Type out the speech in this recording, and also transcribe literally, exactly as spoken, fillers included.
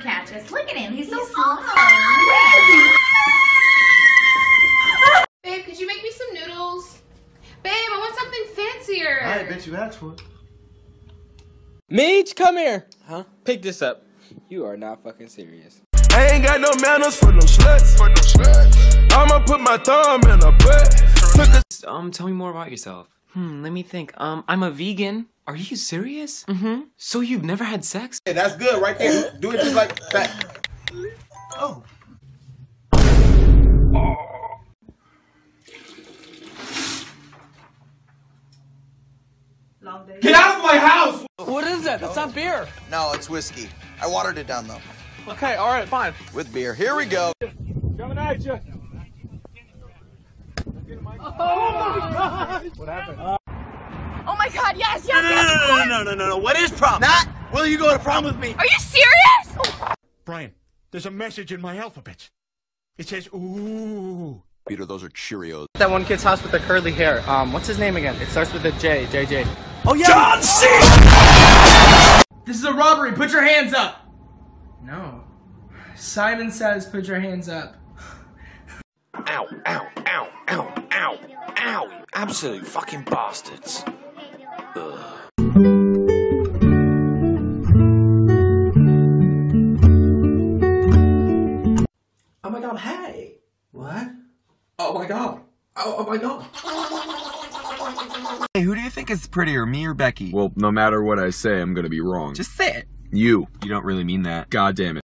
can't catch us. Look at him. He's, He's so small. So oh, babe, could you make me some noodles? Babe, I want something fancier. I bet you asked for it. Meech, come here. Huh? Pick this up. You are not fucking serious. I ain't got no manners for no sluts. For no sluts. I'ma put my thumb in a butt. Um, tell me more about yourself. Hmm, let me think. Um, I'm a vegan. Are you serious? Mm-hmm. So you've never had sex? Yeah, that's good right there. Do it just like that. Oh. Oh. Long day. Get out of my house! What is that? That's not beer. No, it's whiskey. I watered it down though. Okay, all right, fine. With beer. Here we go. Coming at you. Oh, my God. What happened? Uh, oh, my God, yes, yes, no, yes. No, no, no, no, no, no, no. What is prom? Not will you go to prom with me. Are you serious? Oh. Brian, there's a message in my alphabet. It says, ooh. Peter, those are Cheerios. That one kid's house with the curly hair. Um, what's his name again? It starts with a J, J, J. Oh, yeah. John C. Oh. This is a robbery. Put your hands up. No. Simon says, put your hands up. Ow, ow, ow, ow. Ow, ow, you absolute fucking bastards. Ugh. Oh my God, hey. What? Oh my God. Oh, oh my God. Hey, who do you think is prettier, me or Becky? Well, no matter what I say, I'm gonna be wrong. Just say it. You. You don't really mean that. God damn it.